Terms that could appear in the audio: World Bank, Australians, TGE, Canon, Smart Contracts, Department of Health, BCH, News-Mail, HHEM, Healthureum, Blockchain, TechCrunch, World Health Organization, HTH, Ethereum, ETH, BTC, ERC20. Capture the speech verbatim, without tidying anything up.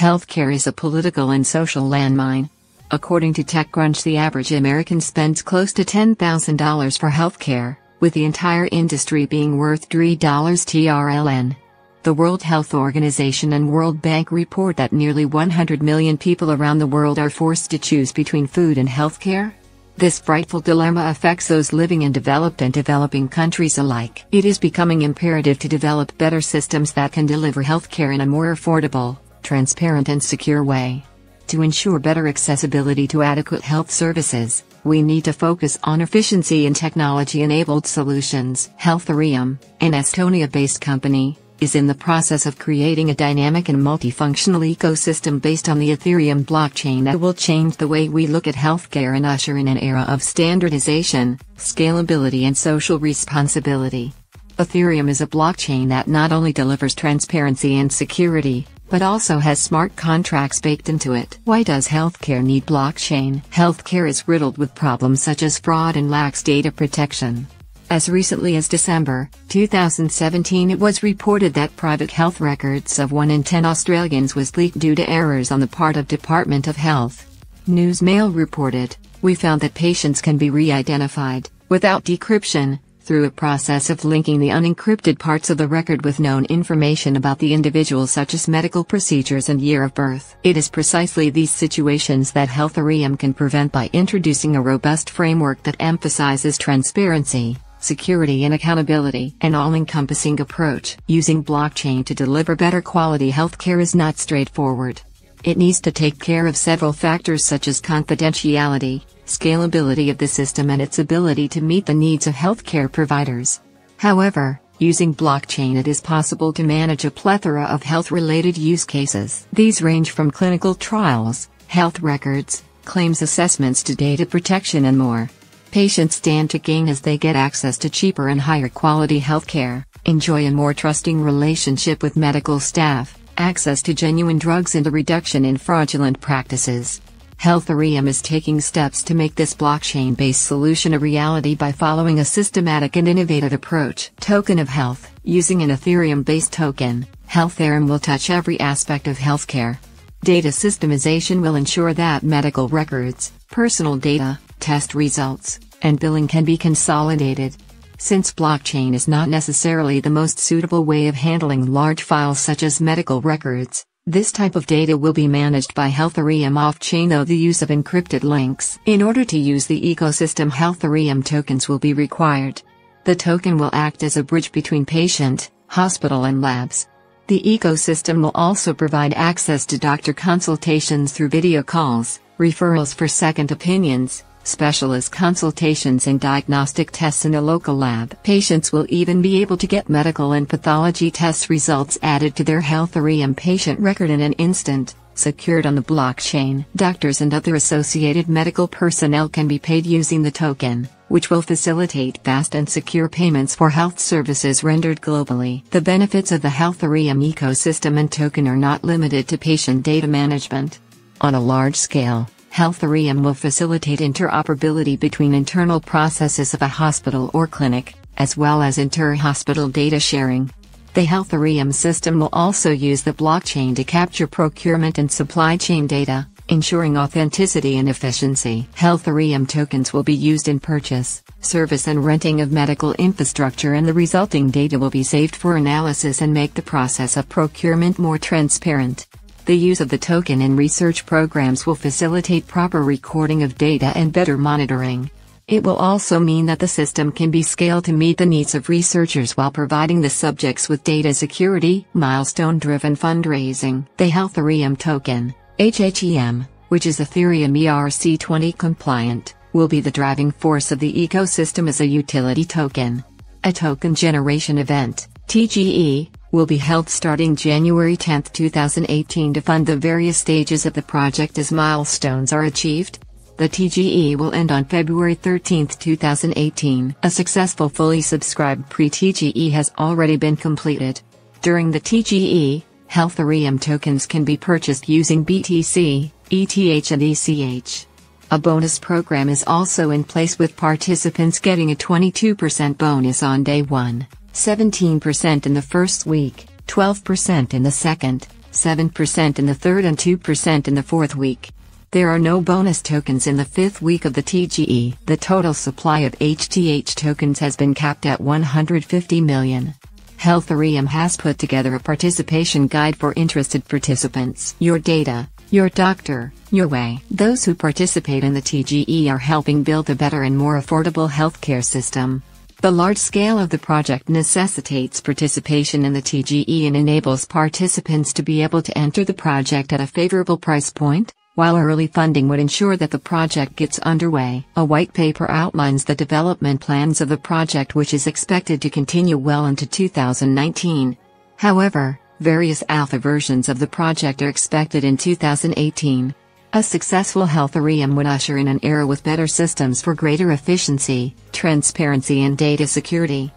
Healthcare is a political and social landmine. According to TechCrunch, the average American spends close to ten thousand dollars for healthcare, with the entire industry being worth three dollars T R L N. The World Health Organization and World Bank report that nearly one hundred million people around the world are forced to choose between food and healthcare. This frightful dilemma affects those living in developed and developing countries alike. It is becoming imperative to develop better systems that can deliver healthcare in a more affordable, transparent and secure way. To ensure better accessibility to adequate health services, we need to focus on efficiency and technology-enabled solutions. Healthureum, an Estonia-based company, is in the process of creating a dynamic and multifunctional ecosystem based on the Ethereum blockchain that will change the way we look at healthcare and usher in an era of standardization, scalability and social responsibility. Ethereum is a blockchain that not only delivers transparency and security, but also has smart contracts baked into it. Why does healthcare need blockchain? Healthcare is riddled with problems such as fraud and lax data protection. As recently as December two thousand seventeen, it was reported that private health records of one in ten Australians was leaked due to errors on the part of Department of Health. News-Mail reported, "We found that patients can be re-identified, without decryption, through a process of linking the unencrypted parts of the record with known information about the individual, such as medical procedures and year of birth." It is precisely these situations that Healthureum can prevent by introducing a robust framework that emphasizes transparency, security and accountability. An all-encompassing approach. Using blockchain to deliver better quality healthcare is not straightforward. It needs to take care of several factors such as confidentiality, scalability of the system and its ability to meet the needs of healthcare providers. However, using blockchain it is possible to manage a plethora of health-related use cases. These range from clinical trials, health records, claims assessments to data protection and more. Patients stand to gain as they get access to cheaper and higher quality healthcare, enjoy a more trusting relationship with medical staff, access to genuine drugs and a reduction in fraudulent practices. Healthureum is taking steps to make this blockchain-based solution a reality by following a systematic and innovative approach. Token of Health. Using an Ethereum-based token, Healthureum will touch every aspect of healthcare. Data systemization will ensure that medical records, personal data, test results, and billing can be consolidated. Since blockchain is not necessarily the most suitable way of handling large files such as medical records, this type of data will be managed by Healthureum off-chain through the use of encrypted links. In order to use the ecosystem, Healthureum tokens will be required. The token will act as a bridge between patient, hospital and labs. The ecosystem will also provide access to doctor consultations through video calls, referrals for second opinions, specialist consultations and diagnostic tests in a local lab. Patients will even be able to get medical and pathology test results added to their Healthureum patient record in an instant, secured on the blockchain. Doctors and other associated medical personnel can be paid using the token, which will facilitate fast and secure payments for health services rendered globally. The benefits of the Healthureum ecosystem and token are not limited to patient data management. On a large scale, Healthureum will facilitate interoperability between internal processes of a hospital or clinic, as well as inter-hospital data sharing. The Healthureum system will also use the blockchain to capture procurement and supply chain data, ensuring authenticity and efficiency. Healthureum tokens will be used in purchase, service and renting of medical infrastructure, and the resulting data will be saved for analysis and make the process of procurement more transparent. The use of the token in research programs will facilitate proper recording of data and better monitoring. It will also mean that the system can be scaled to meet the needs of researchers while providing the subjects with data security. Milestone-driven fundraising. The Healthureum token, H H E M, which is Ethereum E R C twenty compliant, will be the driving force of the ecosystem as a utility token. A token generation event, T G E, will be held starting January tenth two thousand eighteen to fund the various stages of the project as milestones are achieved. The T G E will end on February thirteenth two thousand eighteen. A successful fully subscribed pre-T G E has already been completed. During the T G E, Healthureum tokens can be purchased using B T C, E T H and B C H. A bonus program is also in place, with participants getting a twenty-two percent bonus on day one. seventeen percent in the first week, twelve percent in the second, seven percent in the third and two percent in the fourth week. There are no bonus tokens in the fifth week of the T G E. The total supply of H T H tokens has been capped at one hundred fifty million. Healthureum has put together a participation guide for interested participants. Your data, your doctor, your way. Those who participate in the T G E are helping build a better and more affordable healthcare system. The large scale of the project necessitates participation in the T G E and enables participants to be able to enter the project at a favorable price point, while early funding would ensure that the project gets underway. A white paper outlines the development plans of the project, which is expected to continue well into two thousand nineteen. However, various alpha versions of the project are expected in two thousand eighteen. A successful Healthureum would usher in an era with better systems for greater efficiency, transparency and data security.